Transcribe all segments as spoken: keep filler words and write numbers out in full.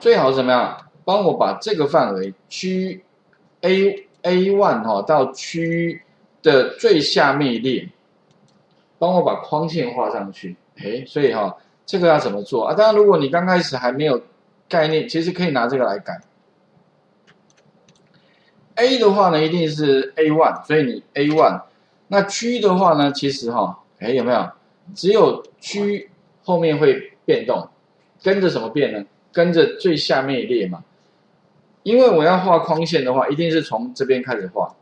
最好是怎么样？帮我把这个范围区 A A 一 哈到区的最下面一列，帮我把框线画上去。哎，所以哈、哦，这个要怎么做啊？当然，如果你刚开始还没有概念，其实可以拿这个来改。 A 的话呢，一定是 A 一， 所以你 A 一。那区的话呢，其实哈、哦，哎有没有？只有区后面会变动，跟着什么变呢？跟着最下面一列嘛。因为我要画框线的话，一定是从这边开始画，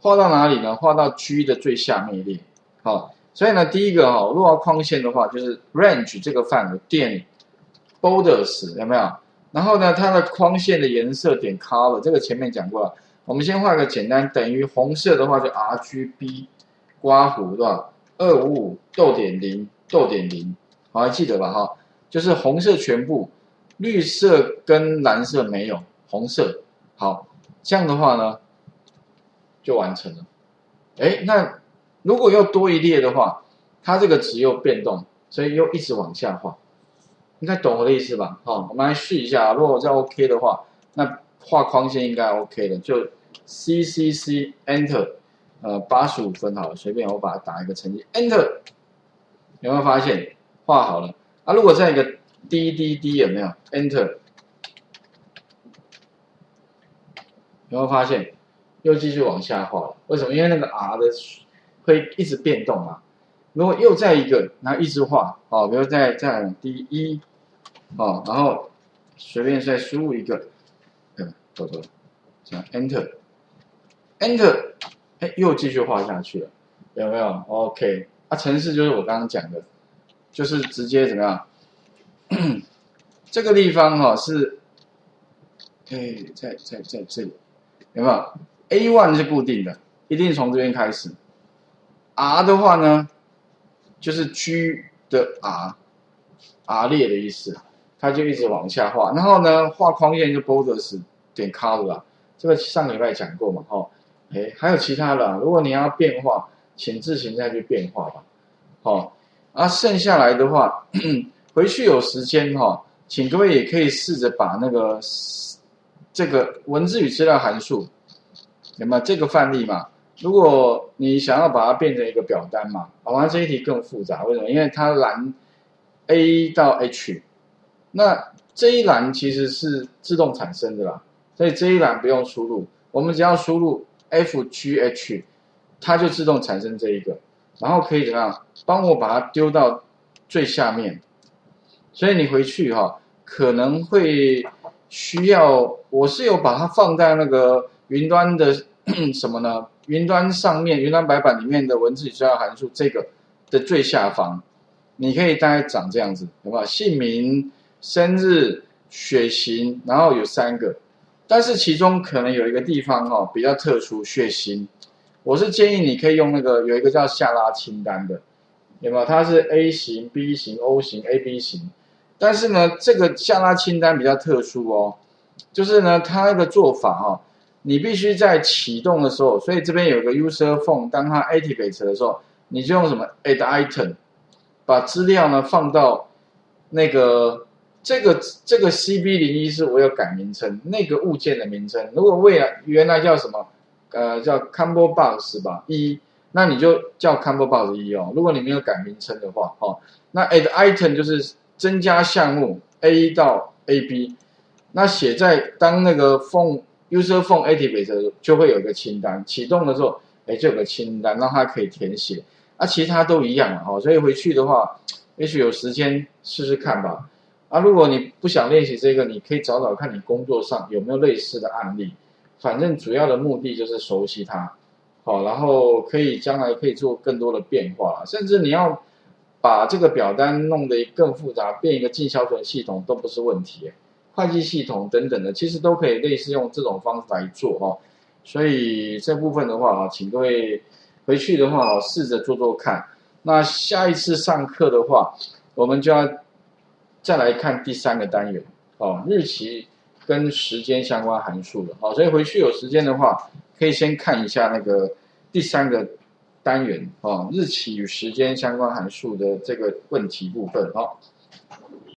画到哪里呢？画到区的最下面一列。好、哦，所以呢，第一个哈、哦，如果要框线的话，就是 range 这个范围点 borders 有没有？ 然后呢，它的框线的颜色点 color， 这个前面讲过了。我们先画个简单，等于红色的话就 R G B， 刮弧对吧？ 二五五逗点零逗点零，好，还记得吧？哈，就是红色全部，绿色跟蓝色没有，红色。好，这样的话呢，就完成了。哎，那如果又多一列的话，它这个值又变动，所以又一直往下画。 应该懂我的意思吧？好、哦，我们来试一下。如果我再 OK 的话，那画框线应该 OK 的。就 C C C Enter， 呃， 八十五分好了，随便我把它打一个成绩 Enter， 有没有发现画好了？啊，如果再一个 D D D 有没有 Enter？ 有没有发现又继续往下画了？为什么？因为那个 R 的会一直变动嘛。如果又再一个，然后一直画，好、哦，比如再再 D 一。 哦，然后随便再输入一个，嗯，走走，这样 Enter，Enter， 哎，又继续画下去了，有没有 ？OK， 啊，程式就是我刚刚讲的，就是直接怎么样？这个地方哈、哦、是，哎，在在在这里，有没有 ？A 一 是固定的，一定从这边开始。R 的话呢，就是区的 R，R 列的意思。 它就一直往下画，然后呢，画框线就 borders 点 color 啊，这个上礼拜讲过嘛，哦，哎，还有其他的、啊，如果你要变化，请自行再去变化吧，哦，啊，剩下来的话，回去有时间哈、哦，请各位也可以试着把那个这个文字与资料函数，有没有这个范例嘛？如果你想要把它变成一个表单嘛，好、哦，那这一题更复杂，为什么？因为它栏 A 到 H。 那这一栏其实是自动产生的啦，所以这一栏不用输入，我们只要输入 F G H， 它就自动产生这一个，然后可以怎么样？帮我把它丢到最下面。所以你回去哈、哦，可能会需要，我是有把它放在那个云端的什么呢？云端上面，云端白板里面的文字与资料函数这个的最下方，你可以大概长这样子，好不好？姓名。 生日、血型，然后有三个，但是其中可能有一个地方哦比较特殊，血型，我是建议你可以用那个有一个叫下拉清单的，有没有？它是 A 型、B 型、O 型、A B 型，但是呢，这个下拉清单比较特殊哦，就是呢，它那个做法哦，你必须在启动的时候，所以这边有个 user phone， 当它 activate 的时候，你就用什么 add item， 把资料呢放到那个。 这个这个 C B 零一是我有改名称，那个物件的名称。如果未来原来叫什么，呃，叫 combo box 吧一，那你就叫 combo box 一哦。如果你没有改名称的话，哦，那 add item 就是增加项目 A 到 A B， 那写在当那个 phone user phone activate 的时候，就会有一个清单，启动的时候，哎，就有个清单，让它可以填写。啊，其他都一样哦，所以回去的话，也许有时间试试看吧。 啊，如果你不想练习这个，你可以找找看你工作上有没有类似的案例。反正主要的目的就是熟悉它，好，然后可以将来可以做更多的变化，甚至你要把这个表单弄得更复杂，变一个进销存系统都不是问题。会计系统等等的，其实都可以类似用这种方式来做哈。所以这部分的话啊，请各位回去的话试着做做看。那下一次上课的话，我们就要。 再来看第三个单元，哦，日期跟时间相关函数的，好、哦，所以回去有时间的话，可以先看一下那个第三个单元，哦，日期与时间相关函数的这个问题部分，哦。